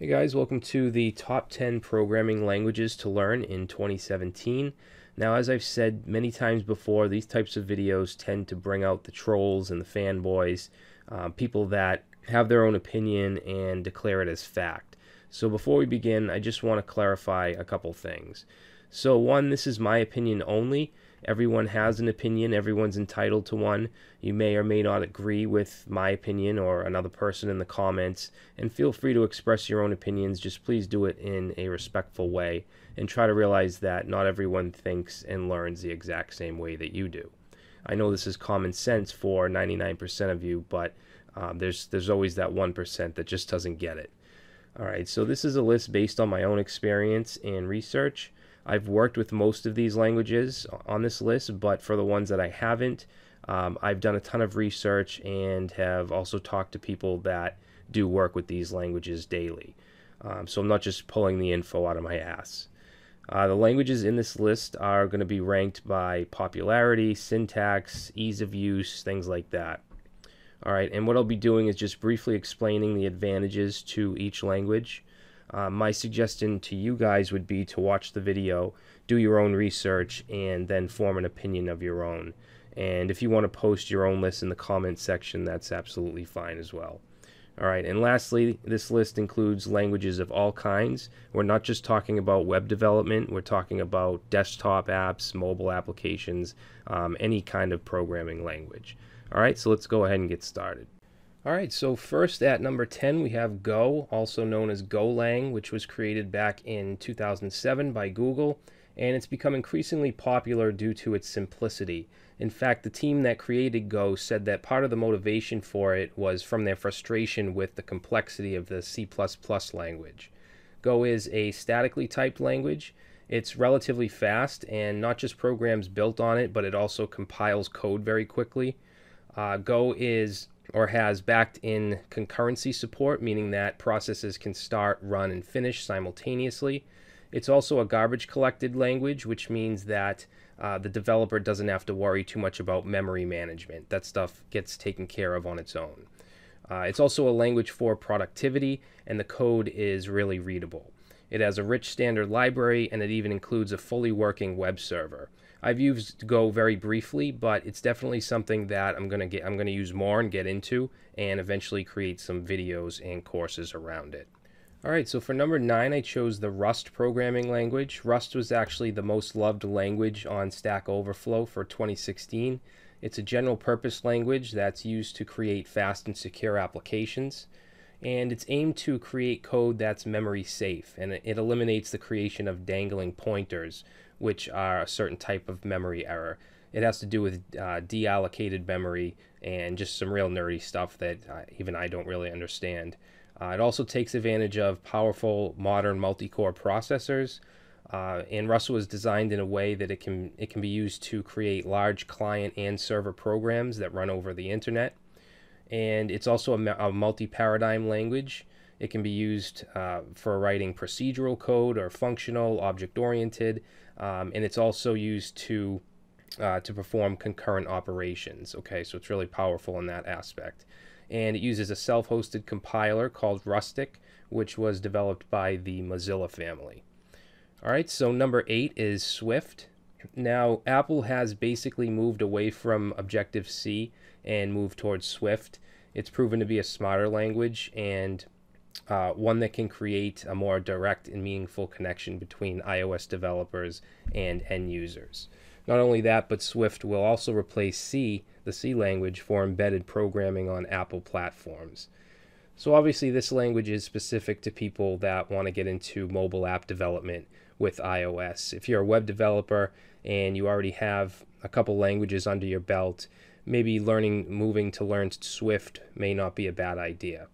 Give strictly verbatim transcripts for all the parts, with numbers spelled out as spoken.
Hey guys, welcome to the top ten programming languages to learn in twenty seventeen. Now, as I've said many times before, these types of videos tend to bring out the trolls and the fanboys, uh, people that have their own opinion and declare it as fact. So before we begin, I just want to clarify a couple things. So one, this is my opinion only. Everyone has an opinion, everyone's entitled to one. You may or may not agree with my opinion or another person in the comments, and feel free to express your own opinions. Just please do it in a respectful way and try to realize that not everyone thinks and learns the exact same way that you do. I know this is common sense for ninety-nine percent of you, but um, there's, there's always that one percent that just doesn't get it. All right, so this is a list based on my own experience and research. I've worked with most of these languages on this list, but for the ones that I haven't, um, I've done a ton of research and have also talked to people that do work with these languages daily. Um, so I'm not just pulling the info out of my ass. Uh, the languages in this list are going to be ranked by popularity, syntax, ease of use, things like that. All right, and what I'll be doing is just briefly explaining the advantages to each language. Uh, my suggestion to you guys would be to watch the video, do your own research, and then form an opinion of your own. And if you want to post your own list in the comments section, that's absolutely fine as well. All right, and lastly, this list includes languages of all kinds. We're not just talking about web development, we're talking about desktop apps, mobile applications, um, any kind of programming language. All right, so let's go ahead and get started. All right, so first at number ten, we have Go, also known as Golang, which was created back in two thousand seven by Google, and it's become increasingly popular due to its simplicity. In fact, the team that created Go said that part of the motivation for it was from their frustration with the complexity of the C plus plus language. Go is a statically typed language. It's relatively fast, and not just programs built on it, but it also compiles code very quickly. Uh, Go is or has backed-in concurrency support, meaning that processes can start, run, and finish simultaneously. It's also a garbage-collected language, which means that uh, the developer doesn't have to worry too much about memory management. That stuff gets taken care of on its own. Uh, it's also a language for productivity, and the code is really readable. It has a rich standard library, and it even includes a fully working web server. I've used Go very briefly, but it's definitely something that I'm gonna get I'm gonna use more and get into, and eventually create some videos and courses around it. All right, so for number nine, I chose the Rust programming language. Rust was actually the most loved language on Stack Overflow for twenty sixteen. It's a general purpose language that's used to create fast and secure applications. And it's aimed to create code that's memory safe, and it eliminates the creation of dangling pointers, which are a certain type of memory error. It has to do with uh, deallocated memory and just some real nerdy stuff that uh, even I don't really understand. Uh, it also takes advantage of powerful modern multi-core processors, uh, and Rust was designed in a way that it can it can be used to create large client and server programs that run over the internet. And it's also a, a multi-paradigm language. It can be used uh, for writing procedural code or functional, object-oriented, um, and it's also used to uh, to perform concurrent operations. Okay, so it's really powerful in that aspect. And it uses a self-hosted compiler called Rustic, which was developed by the Mozilla family. All right, so number eight is Swift. Now, Apple has basically moved away from Objective C and moved towards Swift. It's proven to be a smarter language and uh, one that can create a more direct and meaningful connection between iOS developers and end users. Not only that, but Swift will also replace C, the C language, for embedded programming on Apple platforms. So obviously this language is specific to people that want to get into mobile app development with iOS. If you're a web developer and you already have a couple languages under your belt, maybe learning, moving to learn Swift may not be a bad idea.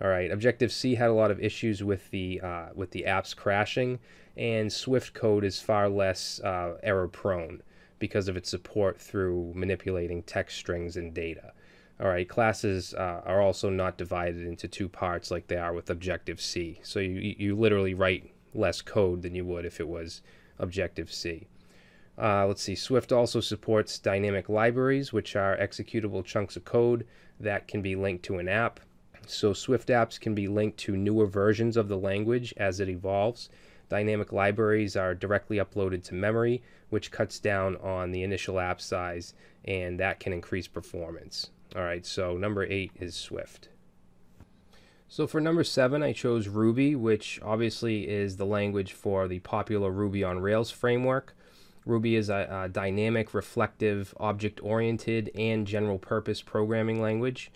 All right, Objective-C had a lot of issues with the uh, with the apps crashing, and Swift code is far less uh, error-prone because of its support through manipulating text strings and data. All right, classes uh, are also not divided into two parts like they are with Objective-C. So you, you literally write less code than you would if it was Objective-C. Uh, let's see, Swift also supports dynamic libraries, which are executable chunks of code that can be linked to an app. So Swift apps can be linked to newer versions of the language as it evolves. Dynamic libraries are directly uploaded to memory, which cuts down on the initial app size, and that can increase performance. All right, so number eight is Swift. So for number seven, I chose Ruby, which obviously is the language for the popular Ruby on Rails framework. Ruby is a, a dynamic, reflective, object-oriented, and general-purpose programming language.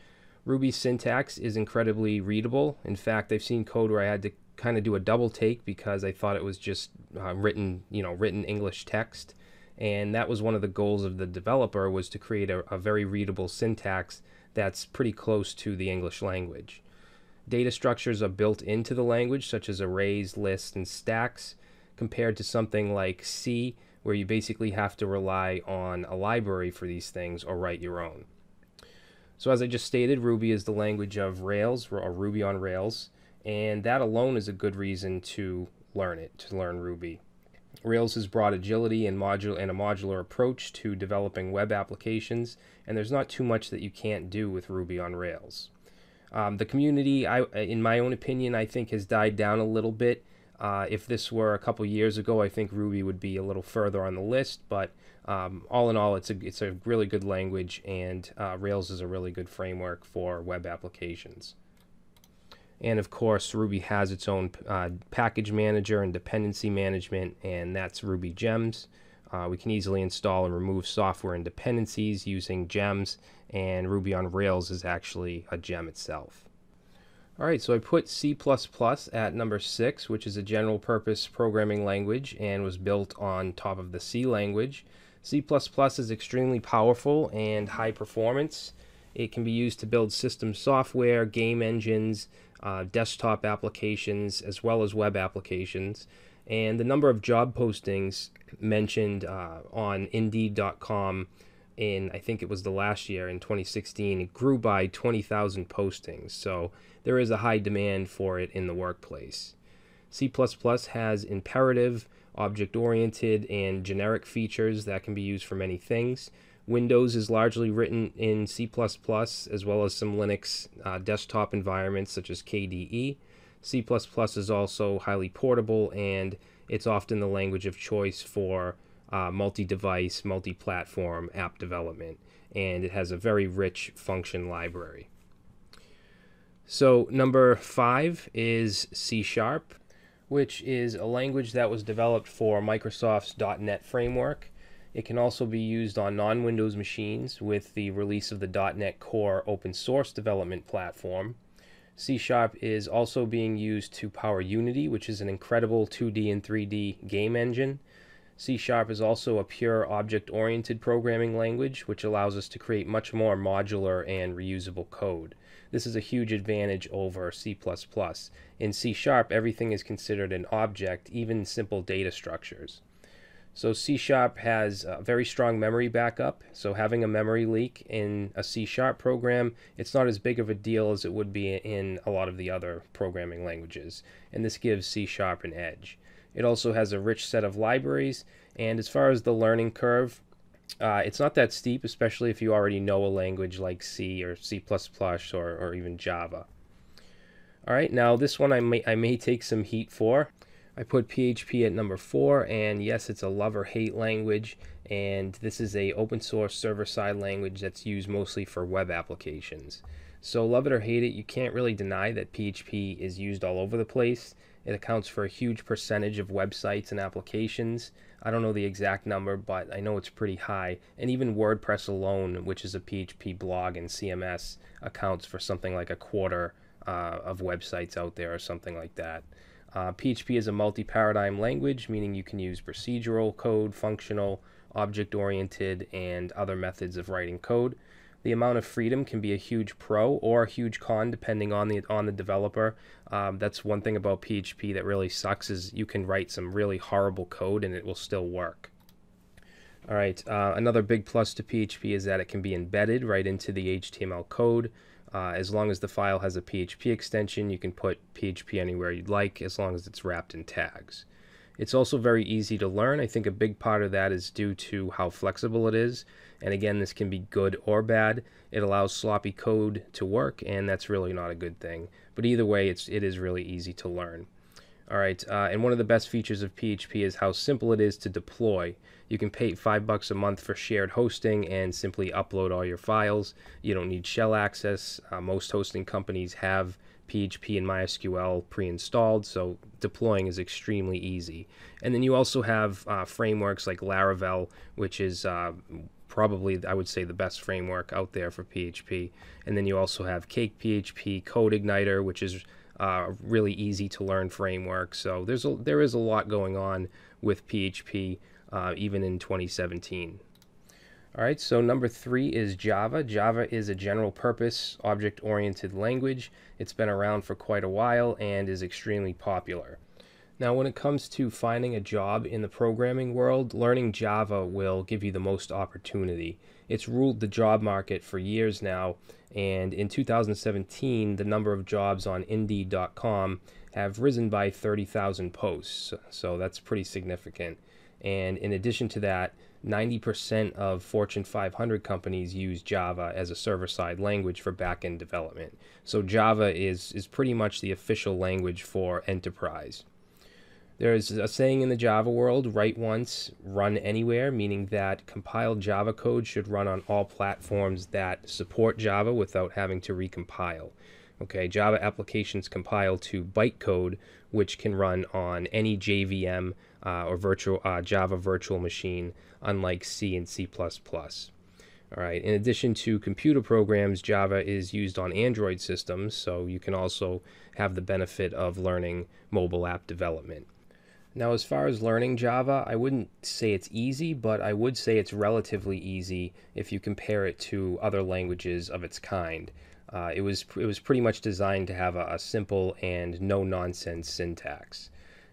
Ruby's syntax is incredibly readable. In fact, I've seen code where I had to kind of do a double take because I thought it was just uh, written, you know, written English text. And that was one of the goals of the developer, was to create a, a very readable syntax that's pretty close to the English language. Data structures are built into the language, such as arrays, lists, and stacks, compared to something like C, where you basically have to rely on a library for these things or write your own. So as I just stated, Ruby is the language of Rails, or Ruby on Rails, and that alone is a good reason to learn it, to learn Ruby. Rails has brought agility and, modul and a modular approach to developing web applications, and there's not too much that you can't do with Ruby on Rails. Um, the community, I, in my own opinion, I think has died down a little bit. Uh, if this were a couple years ago, I think Ruby would be a little further on the list, but um, all in all, it's a, it's a really good language, and uh, Rails is a really good framework for web applications. And of course, Ruby has its own uh, package manager and dependency management, and that's Ruby Gems. Uh, we can easily install and remove software and dependencies using gems, and Ruby on Rails is actually a gem itself. All right, so I put C plus plus at number six, which is a general purpose programming language and was built on top of the C language. C plus plus is extremely powerful and high performance. It can be used to build system software, game engines, uh, desktop applications, as well as web applications. And the number of job postings mentioned uh, on Indeed dot com in, I think it was the last year, in twenty sixteen, it grew by twenty thousand postings. So there is a high demand for it in the workplace. C plus plus has imperative, object-oriented, and generic features that can be used for many things. Windows is largely written in C plus plus, as well as some Linux uh, desktop environments such as K D E. C plus plus is also highly portable, and it's often the language of choice for uh, multi-device, multi-platform app development, and it has a very rich function library. So number five is C sharp, which is a language that was developed for Microsoft's dot net framework. It can also be used on non-Windows machines with the release of the dot net Core open source development platform. C sharp is also being used to power Unity, which is an incredible two D and three D game engine. C sharp is also a pure object-oriented programming language, which allows us to create much more modular and reusable code. This is a huge advantage over C plus plus. In C sharp, everything is considered an object, even simple data structures. So C sharp has a very strong memory backup, so having a memory leak in a C sharp program, it's not as big of a deal as it would be in a lot of the other programming languages, and this gives C sharp an edge. It also has a rich set of libraries, and as far as the learning curve, uh, it's not that steep, especially if you already know a language like C or C plus plus or, or even Java. All right, now this one I may, I may take some heat for. I put P H P at number four, and yes, it's a love or hate language, and this is a open source server-side language that's used mostly for web applications. So love it or hate it, you can't really deny that P H P is used all over the place. It accounts for a huge percentage of websites and applications. I don't know the exact number, but I know it's pretty high. And even WordPress alone, which is a P H P blog and C M S, accounts for something like a quarter uh, of websites out there or something like that. Uh, P H P is a multi-paradigm language, meaning you can use procedural code, functional, object-oriented, and other methods of writing code. The amount of freedom can be a huge pro or a huge con, depending on the on the developer. Um, that's one thing about P H P that really sucks, is you can write some really horrible code and it will still work. All right, uh, another big plus to P H P is that it can be embedded right into the H T M L code. Uh, as long as the file has a P H P extension, you can put P H P anywhere you'd like, as long as it's wrapped in tags. It's also very easy to learn. I think a big part of that is due to how flexible it is. And again, this can be good or bad. It allows sloppy code to work, and that's really not a good thing. But either way, it's, it is really easy to learn. All right, uh, and one of the best features of P H P is how simple it is to deploy. You can pay five bucks a month for shared hosting and simply upload all your files. You don't need shell access. Uh, most hosting companies have P H P and MySQL pre-installed, so deploying is extremely easy. And then you also have uh, frameworks like Laravel, which is uh, probably, I would say, the best framework out there for P H P. And then you also have CakePHP, CodeIgniter, which is Uh, really easy to learn framework. So there's a, there is a lot going on with P H P uh, even in twenty seventeen. All right, so number three is Java. Java is a general purpose object-oriented language. It's been around for quite a while and is extremely popular. Now, when it comes to finding a job in the programming world, learning Java will give you the most opportunity. It's ruled the job market for years now, and in two thousand seventeen, the number of jobs on Indeed dot com have risen by thirty thousand posts, so that's pretty significant. And in addition to that, ninety percent of Fortune five hundred companies use Java as a server-side language for back-end development. So Java is, is pretty much the official language for enterprise. There is a saying in the Java world, write once, run anywhere, meaning that compiled Java code should run on all platforms that support Java without having to recompile. Okay, Java applications compile to bytecode, which can run on any J V M uh, or virtual, uh, Java virtual machine, unlike C and C plus plus. All right, in addition to computer programs, Java is used on Android systems, so you can also have the benefit of learning mobile app development. Now, as far as learning Java, I wouldn't say it's easy, but I would say it's relatively easy if you compare it to other languages of its kind. Uh, it was, it was pretty much designed to have a, a simple and no-nonsense syntax.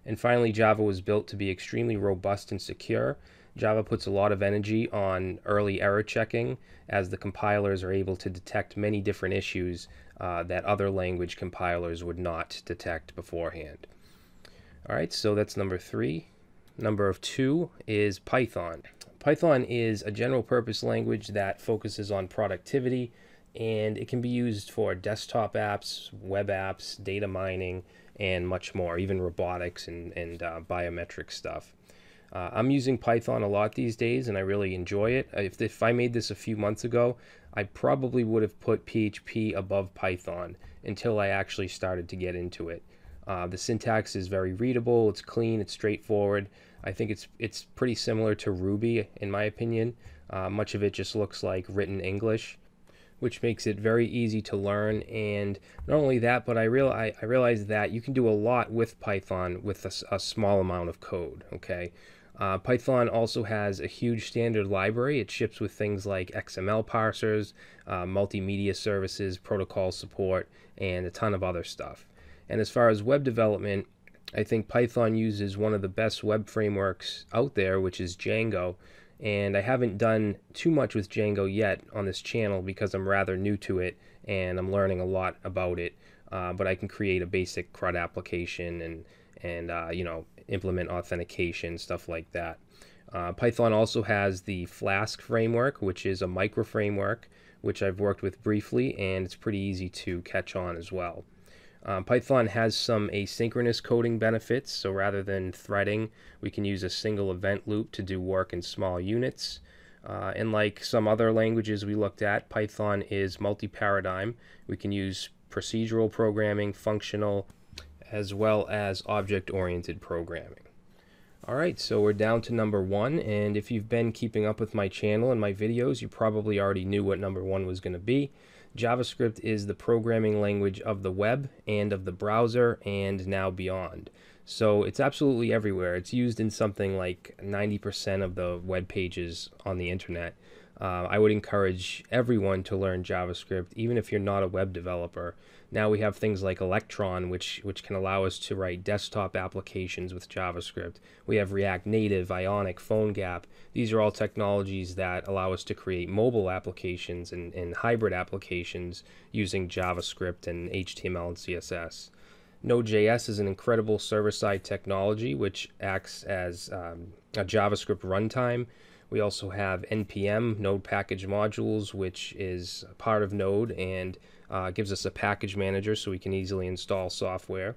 And finally, Java was built to be extremely robust and secure. Java puts a lot of energy on early error checking, as the compilers are able to detect many different issues uh, that other language compilers would not detect beforehand. All right, so that's number three. Number two is Python. Python is a general purpose language that focuses on productivity, and it can be used for desktop apps, web apps, data mining, and much more, even robotics and, and uh, biometric stuff. Uh, I'm using Python a lot these days, and I really enjoy it. If, if I made this a few months ago, I probably would have put P H P above Python until I actually started to get into it. Uh, the syntax is very readable, it's clean, it's straightforward. I think it's, it's pretty similar to Ruby, in my opinion. Uh, much of it just looks like written English, which makes it very easy to learn. And not only that, but I, real, I, I realized that you can do a lot with Python with a, a small amount of code, okay? Uh, Python also has a huge standard library. It ships with things like X M L parsers, uh, multimedia services, protocol support, and a ton of other stuff. And as far as web development, I think Python uses one of the best web frameworks out there, which is Django. And I haven't done too much with Django yet on this channel because I'm rather new to it and I'm learning a lot about it. Uh, but I can create a basic CRUD application and, and uh, you know, implement authentication, stuff like that. Uh, Python also has the Flask framework, which is a micro framework, which I've worked with briefly, and it's pretty easy to catch on as well. Um, Python has some asynchronous coding benefits, so rather than threading, we can use a single event loop to do work in small units. Uh, and like some other languages we looked at, Python is multi-paradigm. We can use procedural programming, functional, as well as object-oriented programming. All right, so we're down to number one, and if you've been keeping up with my channel and my videos, you probably already knew what number one was going to be. JavaScript is the programming language of the web and of the browser and now beyond. So it's absolutely everywhere. It's used in something like ninety percent of the web pages on the internet. Uh, I would encourage everyone to learn JavaScript, even if you're not a web developer. Now we have things like Electron, which, which can allow us to write desktop applications with JavaScript. We have React Native, Ionic, PhoneGap. These are all technologies that allow us to create mobile applications and, and hybrid applications using JavaScript and H T M L and C S S. Node.js is an incredible server-side technology which acts as um, a JavaScript runtime. We also have N P M, Node Package Modules, which is part of Node and uh, gives us a package manager so we can easily install software.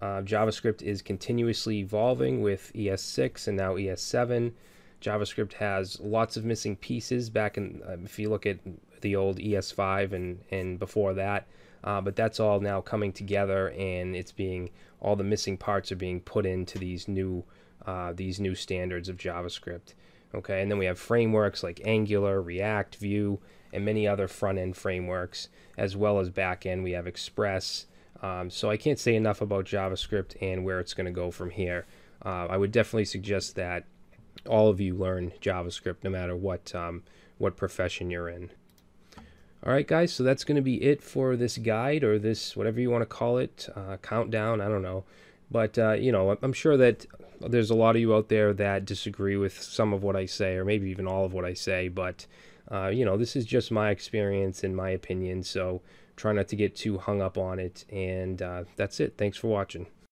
Uh, JavaScript is continuously evolving with E S six and now E S seven. JavaScript has lots of missing pieces back in, uh, if you look at the old E S five and, and before that, uh, but that's all now coming together, and it's being, all the missing parts are being put into these new, uh, these new standards of JavaScript. Okay, and then we have frameworks like Angular, React, Vue, and many other front-end frameworks, as well as back-end. We have Express. Um, so I can't say enough about JavaScript and where it's going to go from here. Uh, I would definitely suggest that all of you learn JavaScript, no matter what um, what profession you're in. All right, guys, so that's going to be it for this guide, or this, whatever you want to call it, uh, countdown, I don't know. But, uh, you know, I'm sure that there's a lot of you out there that disagree with some of what I say, or maybe even all of what I say, but, uh, you know, this is just my experience and my opinion, so try not to get too hung up on it, and uh, that's it. Thanks for watching.